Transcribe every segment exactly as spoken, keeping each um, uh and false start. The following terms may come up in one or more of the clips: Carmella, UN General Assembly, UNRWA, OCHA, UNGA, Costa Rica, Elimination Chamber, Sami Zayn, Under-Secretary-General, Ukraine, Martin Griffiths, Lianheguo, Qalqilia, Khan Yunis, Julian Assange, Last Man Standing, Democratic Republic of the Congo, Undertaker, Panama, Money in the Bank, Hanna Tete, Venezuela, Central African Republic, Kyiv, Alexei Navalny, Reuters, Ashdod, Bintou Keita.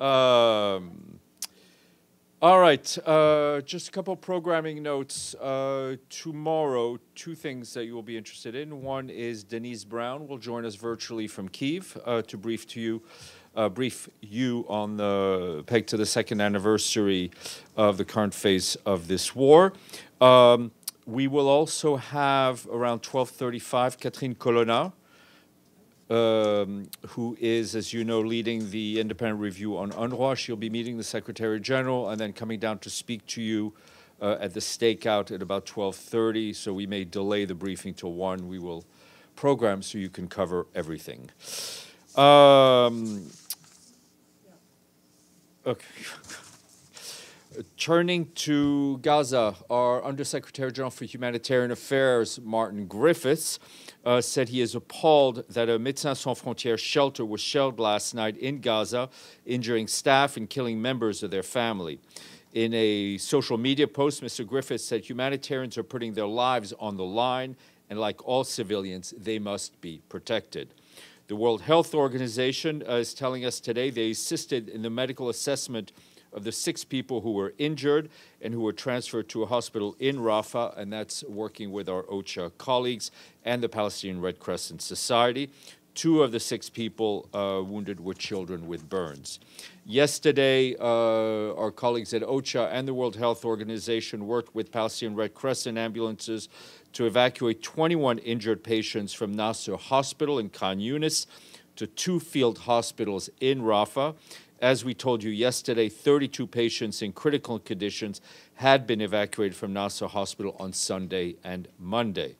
Um, all right, uh, just a couple programming notes. Uh, tomorrow, two things that you will be interested in. One is Denise Brown will join us virtually from Kyiv uh, to brief to you, uh, brief you on the peg to the second anniversary of the current phase of this war. Um, we will also have around twelve thirty-five Catherine Colonna, Um, who is, as you know, leading the independent review on UNRWA. She'll be meeting the Secretary General and then coming down to speak to you uh, at the stakeout at about twelve thirty. So we may delay the briefing till one. We will program so you can cover everything. Um, okay. Turning to Gaza, our Undersecretary General for Humanitarian Affairs, Martin Griffiths, Uh, said he is appalled that a Médecins Sans Frontières shelter was shelled last night in Gaza, injuring staff and killing members of their family. In a social media post, Mister Griffiths said humanitarians are putting their lives on the line, and like all civilians, they must be protected. The World Health Organization uh, is telling us today they assisted in the medical assessment of the six people who were injured and who were transferred to a hospital in Rafah, and that's working with our OCHA colleagues and the Palestinian Red Crescent Society. Two of the six people uh, wounded were children with burns. Yesterday, uh, our colleagues at OCHA and the World Health Organization worked with Palestinian Red Crescent ambulances to evacuate twenty-one injured patients from Nasser Hospital in Khan Yunis to two field hospitals in Rafah. As we told you yesterday, thirty-two patients in critical conditions had been evacuated from Nasser Hospital on Sunday and Monday.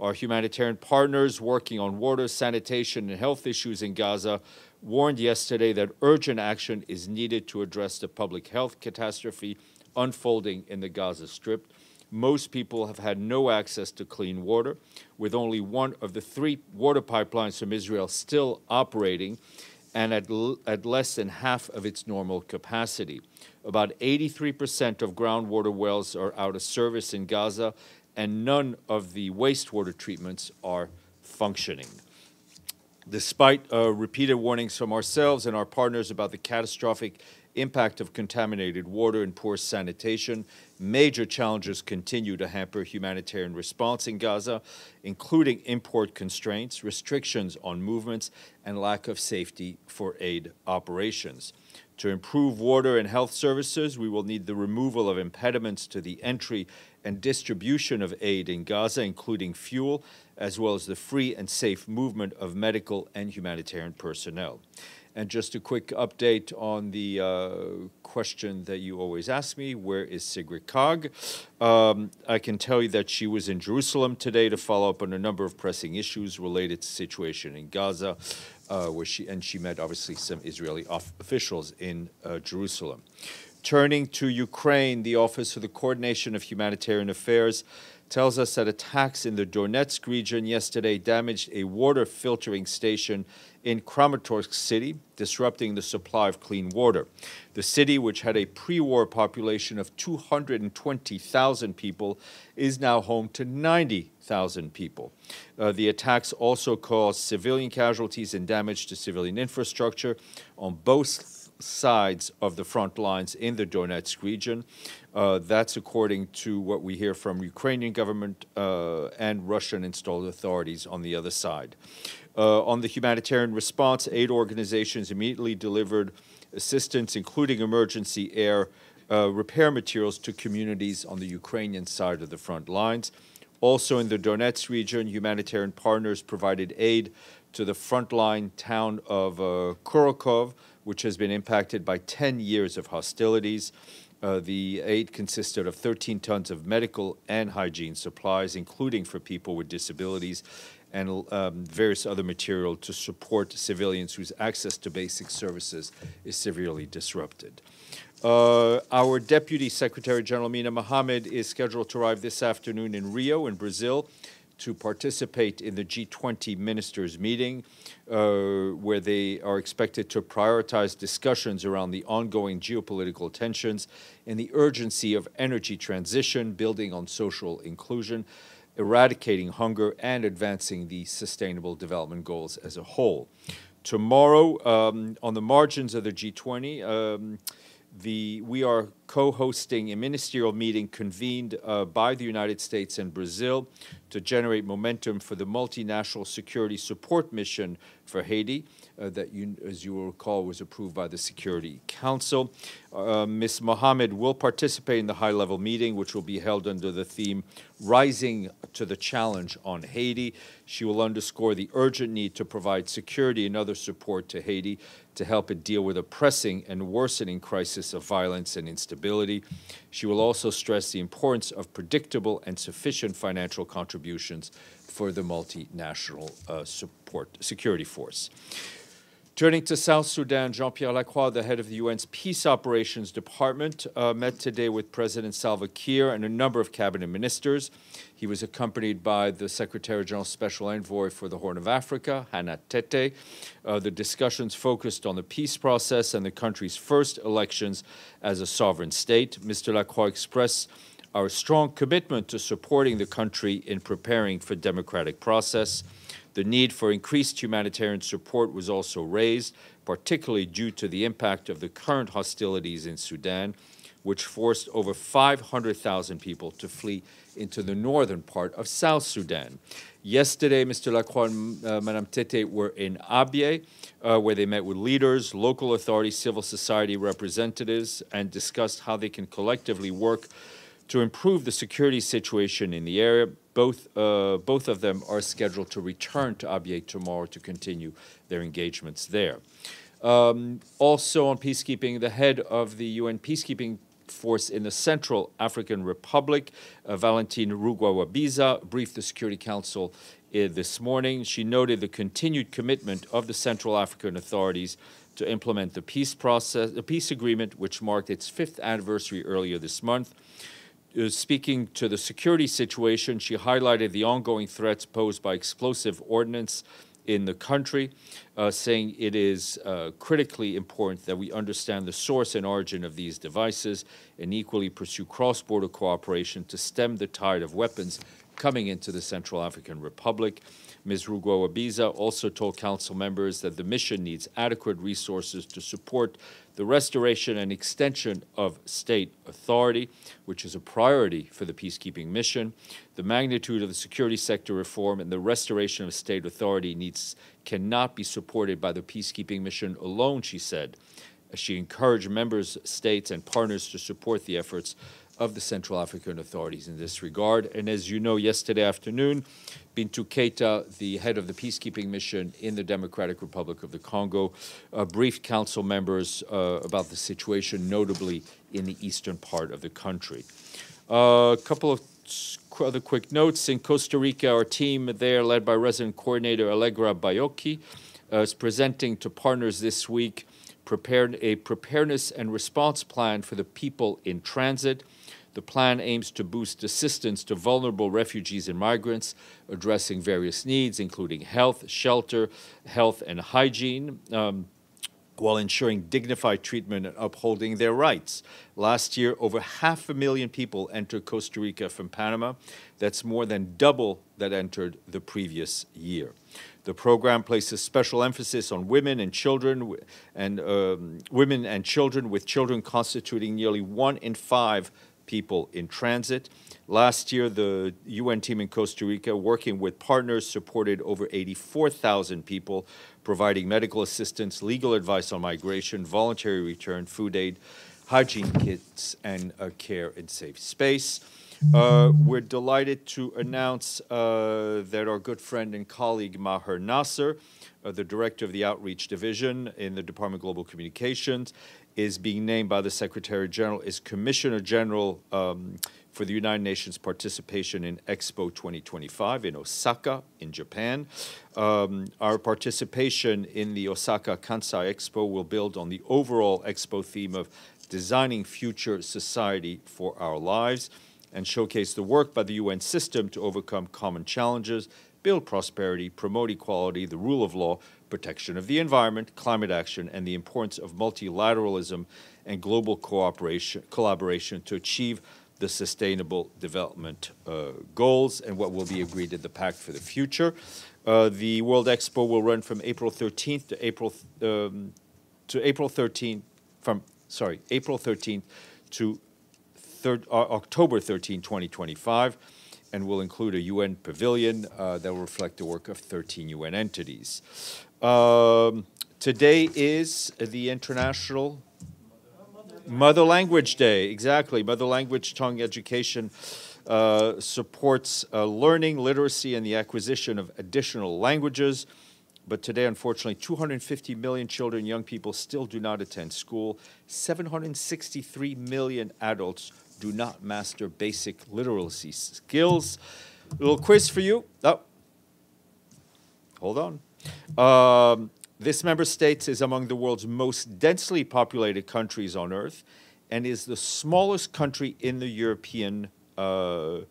Our humanitarian partners working on water, sanitation, and health issues in Gaza warned yesterday that urgent action is needed to address the public health catastrophe unfolding in the Gaza Strip. Most people have had no access to clean water, with only one of the three water pipelines from Israel still operating, and at, l at less than half of its normal capacity. About eighty-three percent of groundwater wells are out of service in Gaza, and none of the wastewater treatments are functioning. Despite uh, repeated warnings from ourselves and our partners about the catastrophic impact of contaminated water and poor sanitation, major challenges continue to hamper humanitarian response in Gaza, including import constraints, restrictions on movements, and lack of safety for aid operations. To improve water and health services, we will need the removal of impediments to the entry and distribution of aid in Gaza, including fuel, as well as the free and safe movement of medical and humanitarian personnel. And just a quick update on the uh, question that you always ask me, where is Sigrid Kaag? Um, I can tell you that she was in Jerusalem today to follow up on a number of pressing issues related to the situation in Gaza, uh, where she, and she met obviously some Israeli officials in uh, Jerusalem. Turning to Ukraine, the Office of the Coordination of Humanitarian Affairs tells us that attacks in the Donetsk region yesterday damaged a water filtering station in Kramatorsk city, disrupting the supply of clean water. The city, which had a pre-war population of two hundred twenty thousand people, is now home to ninety thousand people. Uh, the attacks also caused civilian casualties and damage to civilian infrastructure on both sides of the front lines in the Donetsk region. Uh, that's according to what we hear from Ukrainian government uh, and Russian installed authorities on the other side. Uh, on the humanitarian response, aid organizations immediately delivered assistance, including emergency air uh, repair materials to communities on the Ukrainian side of the front lines. Also in the Donetsk region, humanitarian partners provided aid to the frontline town of uh, Kurakhov, which has been impacted by ten years of hostilities. Uh, the aid consisted of thirteen tons of medical and hygiene supplies, including for people with disabilities, and um, various other material to support civilians whose access to basic services is severely disrupted. Uh, our Deputy Secretary General Mina Mohammed is scheduled to arrive this afternoon in Rio in Brazil to participate in the G twenty ministers meeting, uh, where they are expected to prioritize discussions around the ongoing geopolitical tensions and the urgency of energy transition, building on social inclusion, eradicating hunger, and advancing the Sustainable Development Goals as a whole. tomorrow um, on the margins of the G twenty. Um, the, we are co-hosting a ministerial meeting convened uh, by the United States and Brazil to generate momentum for the multinational security support mission for Haiti uh, that, you, as you will recall, was approved by the Security Council. Uh, Miz Mohammed will participate in the high-level meeting, which will be held under the theme Rising to the Challenge on Haiti. She will underscore the urgent need to provide security and other support to Haiti to help it deal with a pressing and worsening crisis of violence and instability. She will also stress the importance of predictable and sufficient financial contributions Contributions for the multinational uh, support security force. Turning to South Sudan, Jean-Pierre Lacroix, the head of the U N's Peace Operations Department, uh, met today with President Salva Kiir and a number of cabinet ministers. He was accompanied by the Secretary General's Special Envoy for the Horn of Africa, Hanna Tete. Uh, the discussions focused on the peace process and the country's first elections as a sovereign state. Mister Lacroix expressed our strong commitment to supporting the country in preparing for democratic process. The need for increased humanitarian support was also raised, particularly due to the impact of the current hostilities in Sudan, which forced over five hundred thousand people to flee into the northern part of South Sudan. Yesterday, Mister Lacroix and uh, Madame Tete were in Abyei, uh, where they met with leaders, local authorities, civil society representatives, and discussed how they can collectively work to improve the security situation in the area. Both, uh, both of them are scheduled to return to Abyei tomorrow to continue their engagements there. Um, also on peacekeeping, the head of the U N peacekeeping force in the Central African Republic, uh, Valentine Rugwabiza, briefed the Security Council uh, this morning. She noted the continued commitment of the Central African authorities to implement the peace process, the peace agreement, which marked its fifth anniversary earlier this month. Uh, speaking to the security situation, she highlighted the ongoing threats posed by explosive ordnance in the country, uh, saying it is uh, critically important that we understand the source and origin of these devices and equally pursue cross-border cooperation to stem the tide of weapons coming into the Central African Republic. Miz Rugwabiza also told council members that the mission needs adequate resources to support the restoration and extension of state authority, which is a priority for the peacekeeping mission. The magnitude of the security sector reform and the restoration of state authority needs cannot be supported by the peacekeeping mission alone, she said. She encouraged members, states, and partners to support the efforts of the Central African authorities in this regard. And as you know, yesterday afternoon, Bintou Keita, the head of the peacekeeping mission in the Democratic Republic of the Congo, uh, briefed council members uh, about the situation, notably in the eastern part of the country. A uh, couple of other quick notes. In Costa Rica, our team there, led by resident coordinator Allegra Bayoki, uh, is presenting to partners this week prepared a preparedness and response plan for the people in transit. The plan aims to boost assistance to vulnerable refugees and migrants, addressing various needs, including health, shelter, health and hygiene, um, while ensuring dignified treatment and upholding their rights. Last year, over half a million people entered Costa Rica from Panama. That's more than double that entered the previous year. The program places special emphasis on women and children, and um, women and children, with children constituting nearly one in five people in transit. Last year, the U N team in Costa Rica, working with partners, supported over eighty-four thousand people, providing medical assistance, legal advice on migration, voluntary return, food aid, hygiene kits, and uh, care in safe space. Uh, we're delighted to announce uh, that our good friend and colleague Maher Nasser, uh, the director of the Outreach Division in the Department of Global Communications, is being named by the Secretary General as Commissioner General um, for the United Nations participation in Expo twenty twenty-five in Osaka, in Japan. Um, our participation in the Osaka Kansai Expo will build on the overall Expo theme of designing future society for our lives and showcase the work by the U N system to overcome common challenges, build prosperity, promote equality, the rule of law, protection of the environment, climate action, and the importance of multilateralism and global cooperation, collaboration to achieve the Sustainable Development uh, Goals and what will be agreed in the Pact for the Future. Uh, the World Expo will run from April thirteenth to April um, to April thirteenth from sorry April thirteenth to October thirteenth, twenty twenty-five, and will include a U N pavilion uh, that will reflect the work of thirteen U N entities. Um, today is the International Mother Language Day. Exactly. Mother Language Tongue Education uh, supports uh, learning, literacy, and the acquisition of additional languages. But today, unfortunately, two hundred fifty million children and young people still do not attend school. seven hundred sixty-three million adults do not master basic literacy skills. A little quiz for you. Oh, hold on. Um, This member state is among the world's most densely populated countries on Earth and is the smallest country in the European uh,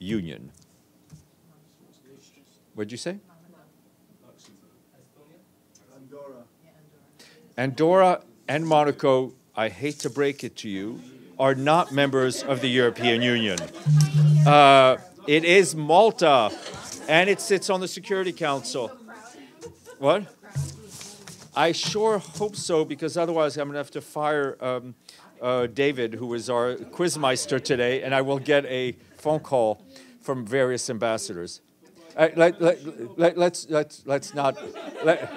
Union. What'd you say? Andorra. Andorra and Monaco, I hate to break it to you, are not members of the European Union. Uh, it is Malta, and it sits on the Security Council. What? I sure hope so, because otherwise I'm going to have to fire um, uh, David, who is our quizmeister today, and I will get a phone call from various ambassadors. Uh, let, let, let, let's, let's, let's not, let,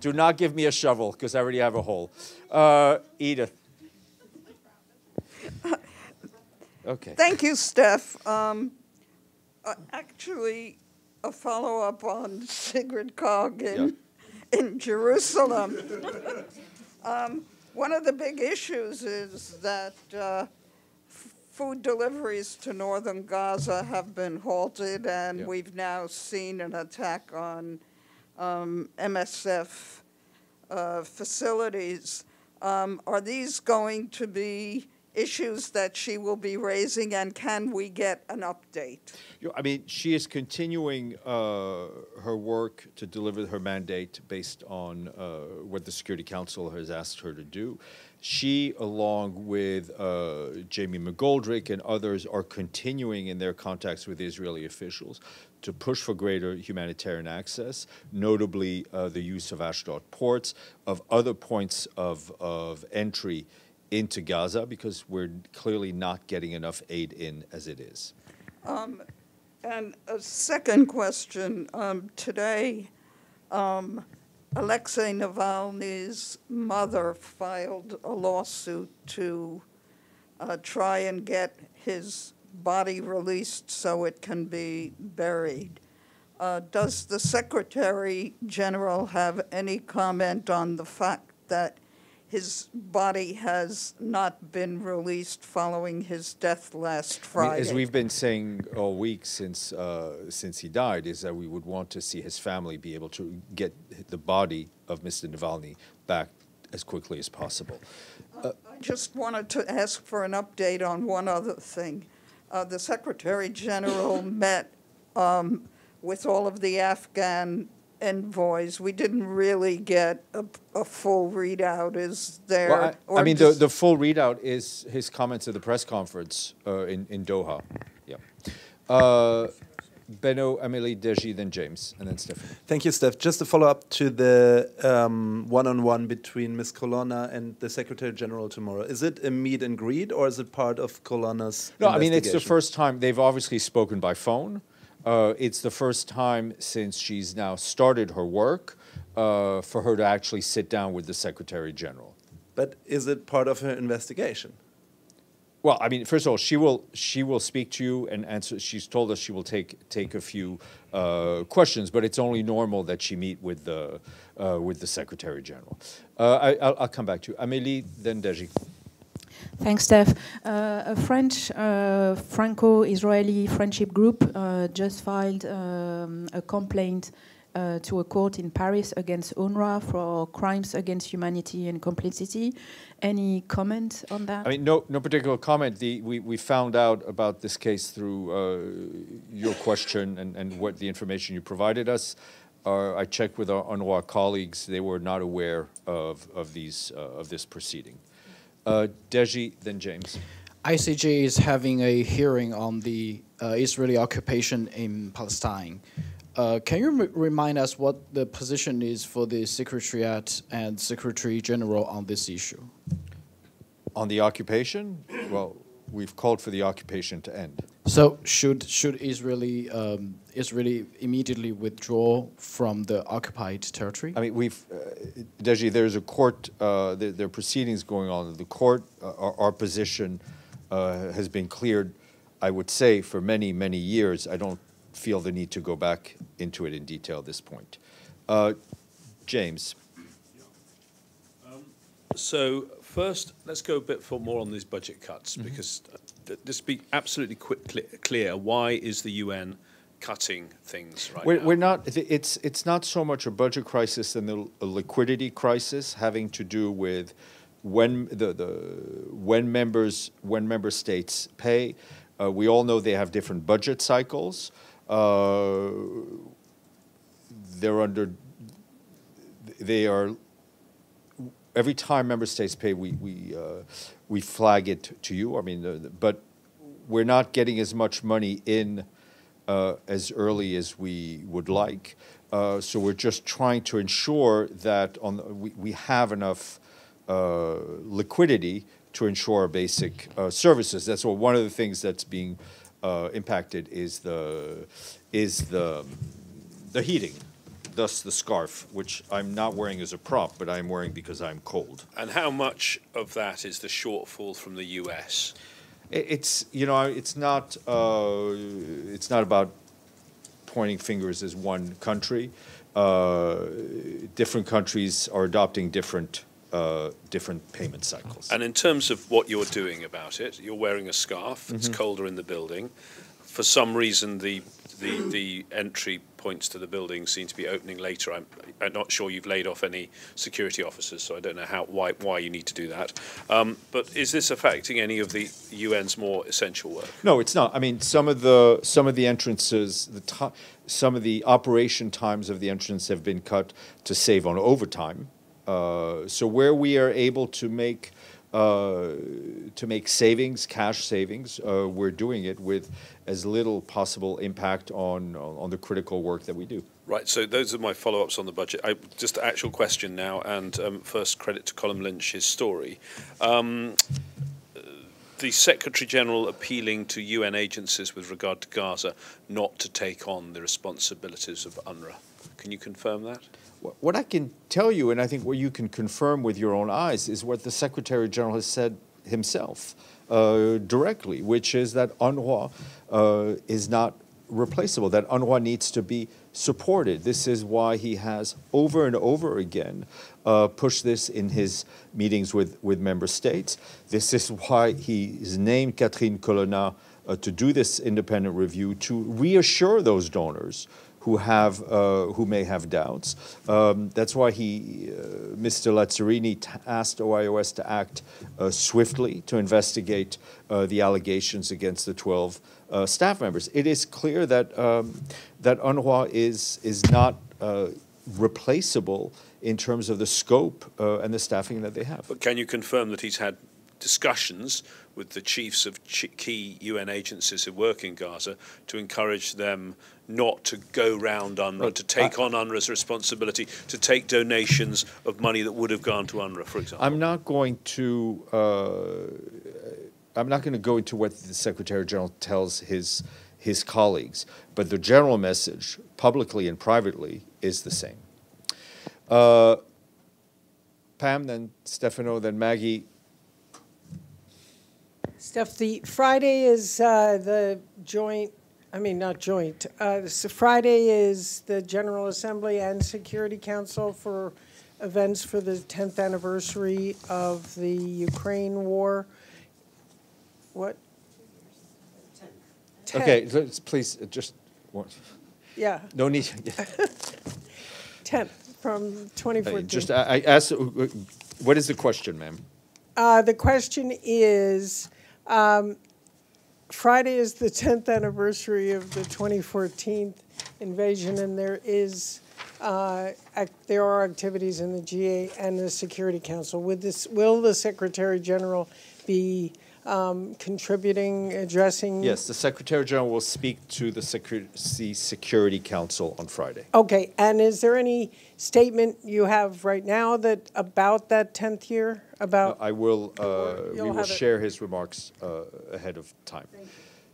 do not give me a shovel, because I already have a hole. Uh, Edith. Okay. Thank you, Steph. Um, uh, actually, a follow-up on Sigrid Kaag in... Yeah. in Jerusalem. um, one of the big issues is that uh, food deliveries to northern Gaza have been halted, and yeah. we've now seen an attack on um, M S F uh, facilities. Um, are these going to be issues that she will be raising, and can we get an update? I mean, she is continuing uh, her work to deliver her mandate based on uh, what the Security Council has asked her to do. She, along with uh, Jamie McGoldrick and others, are continuing in their contacts with Israeli officials to push for greater humanitarian access, notably uh, the use of Ashdod ports, of other points of, of entry into Gaza, because we're clearly not getting enough aid in as it is. Um, and a second question. Um, today, um, Alexei Navalny's mother filed a lawsuit to uh, try and get his body released so it can be buried. Uh, does the Secretary General have any comment on the fact that his body has not been released following his death last Friday? I mean, as we've been saying all week since uh, since he died, is that we would want to see his family be able to get the body of Mister Navalny back as quickly as possible. Uh, uh, I just wanted to ask for an update on one other thing. Uh, the Secretary General met um, with all of the Afghan envoys. We didn't really get a, a full readout. Is there? Well, I, or I mean, the, the full readout is his comments at the press conference uh, in, in Doha. Yeah. Uh, Benno, Amélie, Deji, then James, and then Stephanie. Thank you, Steph. Just a follow-up to the um, one-on-one between Miz Colonna and the Secretary General tomorrow. Is it a meet and greet, or is it part of Colonna's investigation? No, I mean, it's the first time. They've obviously spoken by phone. Uh, it's the first time since she's now started her work uh, for her to actually sit down with the Secretary General. But is it part of her investigation? Well, I mean, first of all, she will she will speak to you and answer. She's told us she will take take a few uh, questions, but it's only normal that she meet with the uh, with the Secretary General. Uh, I, I'll, I'll come back to you, Amélie, then Deji. Thanks, Steph. Uh, a French uh, Franco-Israeli friendship group uh, just filed um, a complaint uh, to a court in Paris against UNRWA for crimes against humanity and complicity. Any comment on that? I mean, no, no particular comment. The, we, we found out about this case through uh, your question and, and what the information you provided us. Uh, I checked with our UNRWA colleagues. They were not aware of, of, these, uh, of this proceeding. Uh, Deji, then James. I C J is having a hearing on the uh, Israeli occupation in Palestine. Uh, can you re remind us what the position is for the Secretariat and Secretary General on this issue? On the occupation? Well, we've called for the occupation to end. So should should Israeli um, Israeli immediately withdraw from the occupied territory? I mean, we've uh, Deji. There's a court. Uh, there, there are proceedings going on. The court. Uh, our, our position uh, has been cleared. I would say for many many years. I don't feel the need to go back into it in detail at this point. Uh, James. Um, so first, let's go a bit for more on these budget cuts, mm-hmm. because. Just be absolutely quick, clear, clear. Why is the U N cutting things right we're, now? We're not. It's it's not so much a budget crisis than the a liquidity crisis, having to do with when the the when members when member states pay. Uh, we all know they have different budget cycles. Uh, they're under. They are. Every time member states pay, we we uh, we flag it to you. I mean, the, the, but we're not getting as much money in uh, as early as we would like. Uh, so we're just trying to ensure that on the, we we have enough uh, liquidity to ensure basic uh, services. That's what one of the things that's being uh, impacted is the is the the heating. Thus the scarf, which I'm not wearing as a prop, but I'm wearing because I'm cold. And how much of that is the shortfall from the U S? It's you know it's not uh, it's not about pointing fingers as one country. Uh, different countries are adopting different uh, different payment cycles. And in terms of what you're doing about it, you're wearing a scarf. It's mm-hmm. colder in the building. For some reason, the the the entry points to the building seem to be opening later. I'm, I'm not sure you've laid off any security officers, so I don't know how why why you need to do that. Um, but is this affecting any of the U N's more essential work? No, it's not. I mean, some of the some of the entrances, the to, some of the operation times of the entrance have been cut to save on overtime. Uh, so where we are able to make uh, to make savings, cash savings, uh, we're doing it with as little possible impact on, on the critical work that we do. Right, so those are my follow-ups on the budget. I, just actual question now, and um, first credit to Colin Lynch's story. Um, the Secretary-General appealing to U N agencies with regard to Gaza not to take on the responsibilities of UNRWA. Can you confirm that? What I can tell you, and I think what you can confirm with your own eyes, is what the Secretary-General has said himself uh, directly, which is that UNRWA uh, is not replaceable, that UNRWA needs to be supported. This is why he has over and over again uh, pushed this in his meetings with, with member states. This is why he's named Catherine Colonna uh, to do this independent review, to reassure those donors who have uh, who may have doubts. Um, that's why he, uh, Mister Lazzarini, asked O I O S to act uh, swiftly to investigate uh, the allegations against the twelve uh, staff members. It is clear that um, that UNRWA is is not uh, replaceable in terms of the scope uh, and the staffing that they have. But can you confirm that he's had discussions with the chiefs of key U N agencies who work in Gaza to encourage them not to go round UNRWA, but to take I, on UNRWA's responsibility, to take donations of money that would have gone to UNRWA, for example? I'm not going to, uh, I'm not going to go into what the Secretary General tells his, his colleagues, but the general message, publicly and privately, is the same. Uh, Pam, then Stefano, then Maggie. Steph, the Friday is uh, the joint, I mean, not joint. Uh, so Friday is the General Assembly and Security Council for events for the tenth anniversary of the Ukraine war. What? ten. Okay, let's, please, just one. Yeah. No need. tenth from twenty fourteen. Uh, just, I, I asked, what is the question, ma'am? Uh, the question is, Um, Friday is the tenth anniversary of the twenty fourteen invasion, and there is uh, act, there are activities in the G A and the Security Council. Would this will the Secretary General be um, contributing, addressing? Yes, the Secretary General will speak to the Security, Security Council on Friday. Okay, and is there any statement you have right now that about that tenth year? About no, I will. Uh, we will share it. his remarks uh, ahead of time.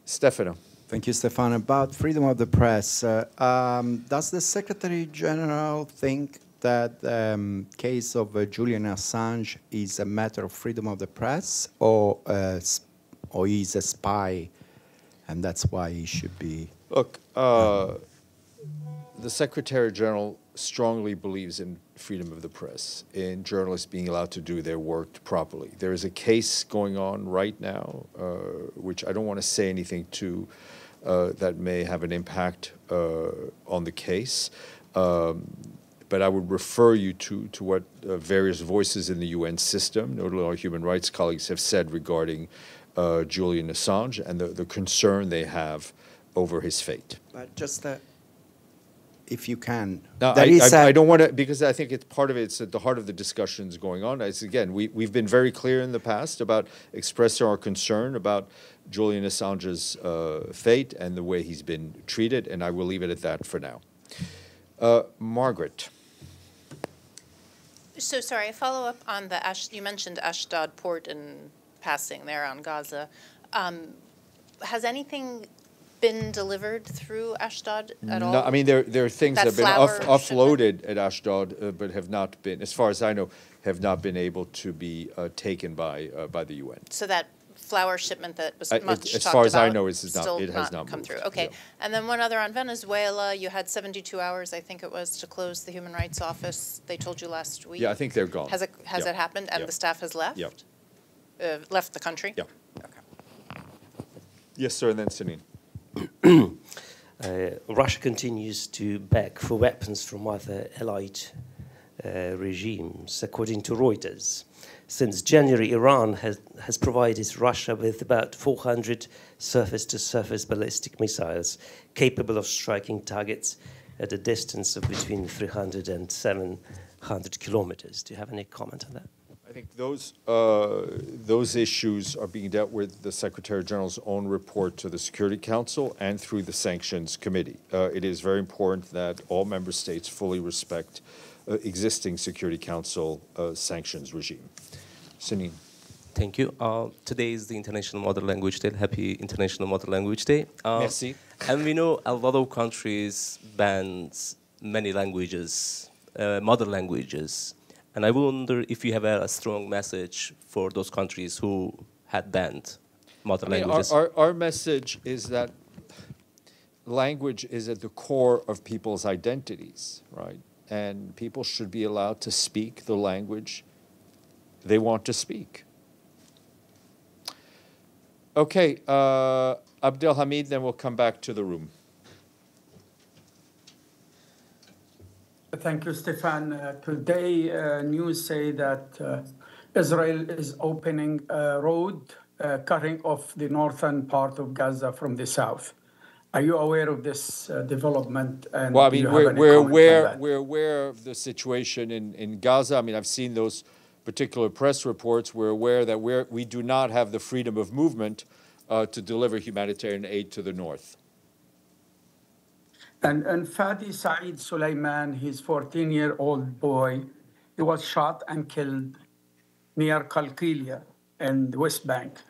Stefano. Thank you, Stefano. About freedom of the press, uh, um, does the Secretary General think that the um, case of uh, Julian Assange is a matter of freedom of the press, or uh, or he's a spy, and that's why he should be? Look, uh, um, the Secretary General strongly believes in freedom of the press, in journalists being allowed to do their work properly. There is a case going on right now, uh, which I don't want to say anything to, uh, that may have an impact uh, on the case. Um, but I would refer you to, to what uh, various voices in the U N system, notably our human rights colleagues, have said regarding uh, Julian Assange and the, the concern they have over his fate. But just that. If you can, now, I, is, uh, I, I don't want to, because I think it's part of it, it's at the heart of the discussions going on. As again, we, we've been very clear in the past about expressing our concern about Julian Assange's uh, fate and the way he's been treated, and I will leave it at that for now. Uh, Margaret. So, sorry, a follow-up on the, Ash you mentioned Ashdod port in passing there on Gaza. Um, has anything been delivered through Ashdod at no, all? I mean, there, there are things that, that have been off, offloaded at Ashdod, uh, but have not been, as far as I know, have not been able to be uh, taken by uh, by the U N. So that flour shipment that was much I, it, as far as I know, is not, it has not, not come moved. through. Okay, yeah. And then one other on Venezuela, you had seventy-two hours, I think it was, to close the Human Rights Office. They told you last week. Yeah, I think they're gone. Has it has yeah. it happened? And yeah. the staff has left. Yeah. Uh, left the country. Yeah. Okay. Yes, sir. And then Sanin. uh, Russia continues to beg for weapons from other allied uh, regimes, according to Reuters. Since January, Iran has, has provided Russia with about four hundred surface-to-surface ballistic missiles capable of striking targets at a distance of between three hundred and seven hundred kilometers. Do you have any comment on that? I think those, uh, those issues are being dealt with the Secretary General's own report to the Security Council and through the Sanctions Committee. Uh, it is very important that all member states fully respect uh, existing Security Council uh, sanctions regime. Sanin. Thank you. Uh, today is the International Mother Language Day. Happy International Mother Language Day. Uh, Merci. And we know a lot of countries bans many languages, uh, mother languages. And I wonder if you have a, a strong message for those countries who had banned mother I mean, languages. Our, our, our message is that language is at the core of people's identities, right? And people should be allowed to speak the language they want to speak. Okay, uh, Abdelhamid, then we'll come back to the room. Thank you, Stefan. Uh, today, uh, news say that uh, Israel is opening a road uh, cutting off the northern part of Gaza from the south. Are you aware of this uh, development? And well, I mean, we're, we're, aware, we're aware of the situation in, in Gaza. I mean, I've seen those particular press reports. We're aware that we're, we do not have the freedom of movement uh, to deliver humanitarian aid to the north. And, and Fadi Saeed Suleiman, his fourteen-year-old boy, he was shot and killed near Qalqilia in the West Bank.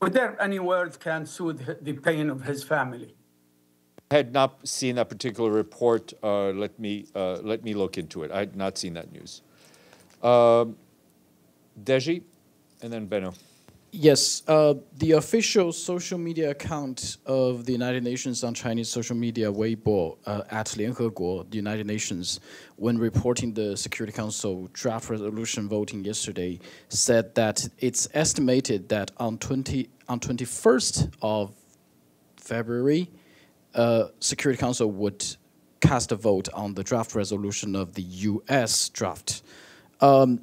Were there any words can soothe the pain of his family? I had not seen that particular report. Uh, let me uh, let me look into it. I had not seen that news. Um, Deji, and then Benno. Yes, uh, the official social media account of the United Nations on Chinese social media, Weibo, uh, at Lianheguo, the United Nations, when reporting the Security Council draft resolution voting yesterday, said that it's estimated that on twenty-first of February, uh, Security Council would cast a vote on the draft resolution of the U S draft. Um,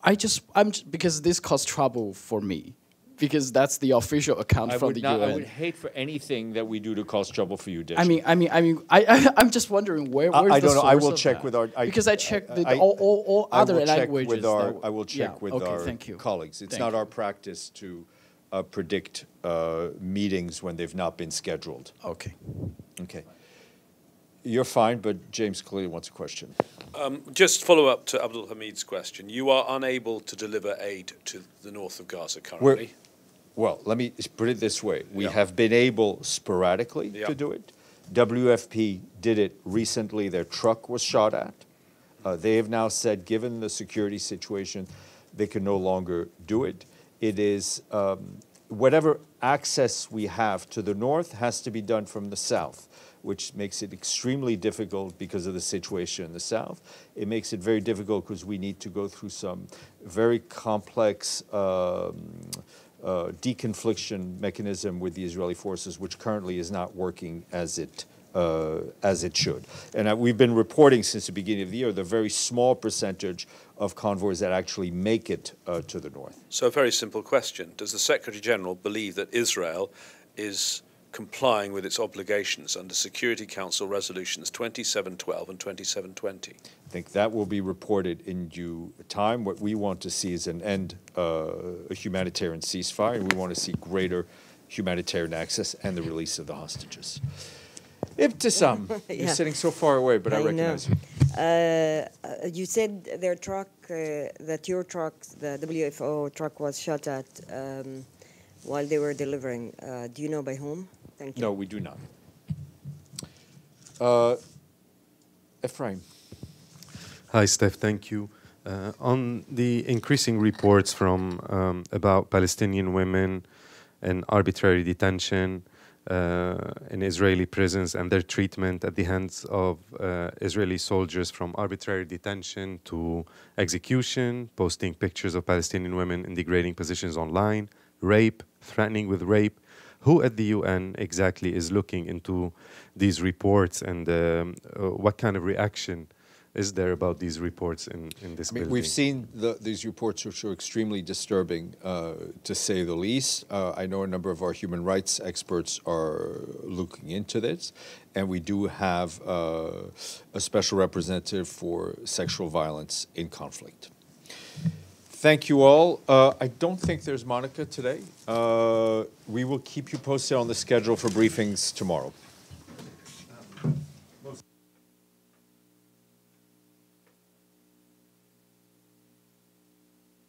I just, I'm because this caused trouble for me, because that's the official account I from the not, U N. I would hate for anything that we do to cause trouble for you, Dish. I mean, I mean, I mean, I, I I'm just wondering where. Where's I, I don't the know. I will check that? with our I, because I checked the, I, all, all, all I other languages. With our, I will check yeah, with okay, our colleagues. It's thank not you. our practice to uh, predict uh, meetings when they've not been scheduled. Okay. Okay. You're fine, but James clearly wants a question. Um, just follow up to Abdul Hamid's question. You are unable to deliver aid to the north of Gaza currently. We're, well, let me put it this way. We yeah. have been able sporadically yeah. to do it. W F P did it recently. Their truck was shot at. Uh, they have now said, given the security situation, they can no longer do it. It is um, whatever access we have to the north has to be done from the south, which makes it extremely difficult because of the situation in the south. It makes it very difficult because we need to go through some very complex um, uh, deconfliction mechanism with the Israeli forces, which currently is not working as it uh, as it should. And uh, we've been reporting since the beginning of the year the very small percentage of convoys that actually make it uh, to the north. So a very simple question. Does the Secretary-General believe that Israel is complying with its obligations under Security Council Resolutions twenty-seven twelve and twenty-seven twenty? I think that will be reported in due time. What we want to see is an end, uh, a humanitarian ceasefire, and we want to see greater humanitarian access and the release of the hostages. Ibtissam, yeah. you're sitting so far away, but I, I recognize know. you. Uh, you said their truck, uh, that your truck, the W F O truck was shot at um, while they were delivering. Uh, do you know by whom? Thank you. No, we do not. Uh, Ephraim. Hi, Steph. Thank you. Uh, on the increasing reports from um, about Palestinian women and arbitrary detention uh, in Israeli prisons and their treatment at the hands of uh, Israeli soldiers, from arbitrary detention to execution, posting pictures of Palestinian women in degrading positions online, rape, threatening with rape. Who at the U N exactly is looking into these reports, and um, uh, what kind of reaction is there about these reports in, in this I mean, building? We've seen the, these reports, which are extremely disturbing, uh, to say the least. Uh, I know a number of our human rights experts are looking into this, and we do have uh, a special representative for sexual violence in conflict. Thank you all. Uh, I don't think there's Monica today. Uh, we will keep you posted on the schedule for briefings tomorrow.